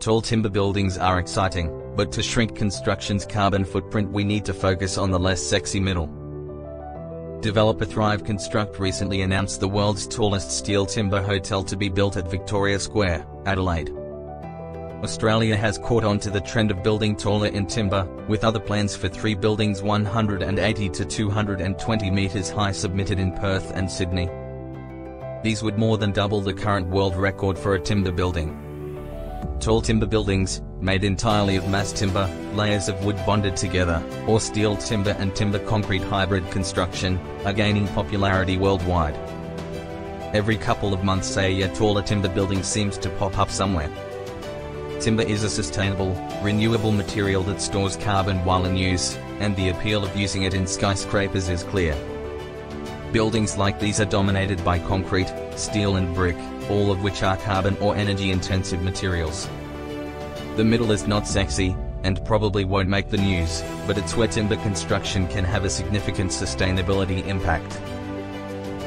Tall timber buildings are exciting, but to shrink construction's carbon footprint we need to focus on the less sexy middle. Developer Thrive Construct recently announced the world's tallest steel timber hotel to be built at Victoria Square, Adelaide. Australia has caught on to the trend of building taller in timber, with other plans for three buildings 180 to 220 metres high submitted in Perth and Sydney. These would more than double the current world record for a timber building. Tall timber buildings, made entirely of mass timber, layers of wood bonded together, or steel timber and timber concrete hybrid construction, are gaining popularity worldwide. Every couple of months a taller timber building seems to pop up somewhere. Timber is a sustainable, renewable material that stores carbon while in use, and the appeal of using it in skyscrapers is clear. Buildings like these are dominated by concrete, steel and brick, all of which are carbon or energy-intensive materials. The middle is not sexy, and probably won't make the news, but it's where timber construction can have a significant sustainability impact.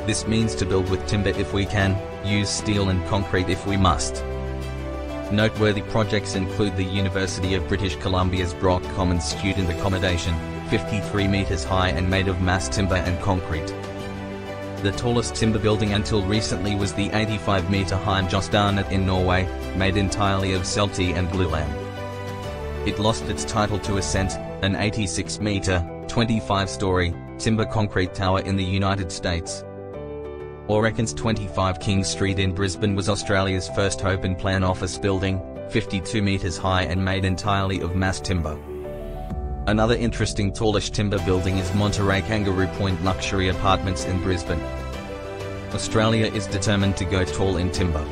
This means to build with timber if we can, use steel and concrete if we must. Noteworthy projects include the University of British Columbia's Brock Commons student accommodation, 53 metres high and made of mass timber and concrete. The tallest timber building until recently was the 85-metre-high Mjostarnet in Norway, made entirely of CLT and glulam. It lost its title to Ascent, an 86-metre, 25-storey, timber concrete tower in the United States. Auction's 25 King Street in Brisbane was Australia's first open-plan office building, 52 metres high and made entirely of mass timber. Another interesting tallish timber building is Monterey Kangaroo Point Luxury Apartments in Brisbane. Australia is determined to go tall in timber.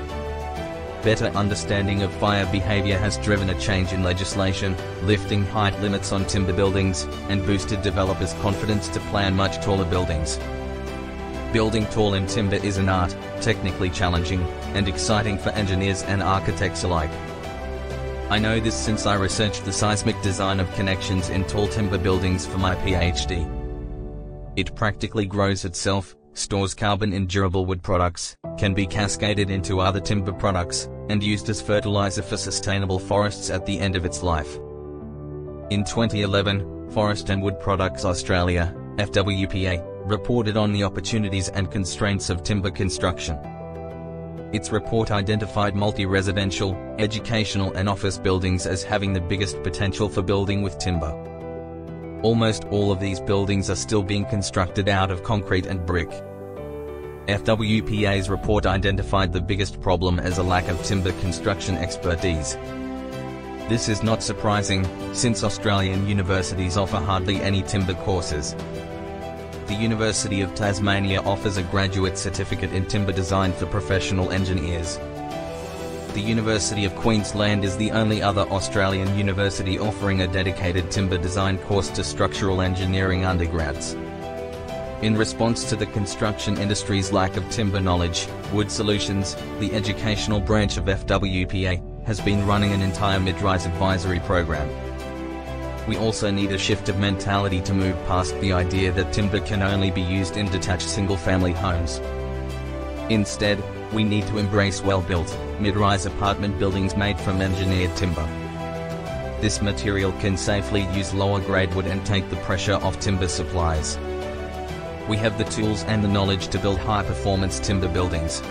Better understanding of fire behaviour has driven a change in legislation, lifting height limits on timber buildings, and boosted developers' confidence to plan much taller buildings. Building tall in timber is an art, technically challenging, and exciting for engineers and architects alike. I know this since I researched the seismic design of connections in tall timber buildings for my PhD. It practically grows itself, stores carbon in durable wood products, can be cascaded into other timber products, and used as fertilizer for sustainable forests at the end of its life. In 2011, Forest and Wood Products Australia, FWPA, reported on the opportunities and constraints of timber construction. Its report identified multi-residential, educational and office buildings as having the biggest potential for building with timber. Almost all of these buildings are still being constructed out of concrete and brick. FWPA's report identified the biggest problem as a lack of timber construction expertise. This is not surprising, since Australian universities offer hardly any timber courses. The University of Tasmania offers a graduate certificate in timber design for professional engineers. The University of Queensland is the only other Australian university offering a dedicated timber design course to structural engineering undergrads. In response to the construction industry's lack of timber knowledge, Wood Solutions, the educational branch of FWPA, has been running an entire mid-rise advisory program. We also need a shift of mentality to move past the idea that timber can only be used in detached single-family homes. Instead, we need to embrace well-built, mid-rise apartment buildings made from engineered timber. This material can safely use lower-grade wood and take the pressure off timber supplies. We have the tools and the knowledge to build high-performance timber buildings.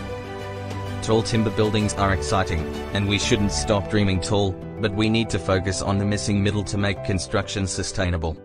Tall timber buildings are exciting, and we shouldn't stop dreaming tall, but we need to focus on the missing middle to make construction sustainable.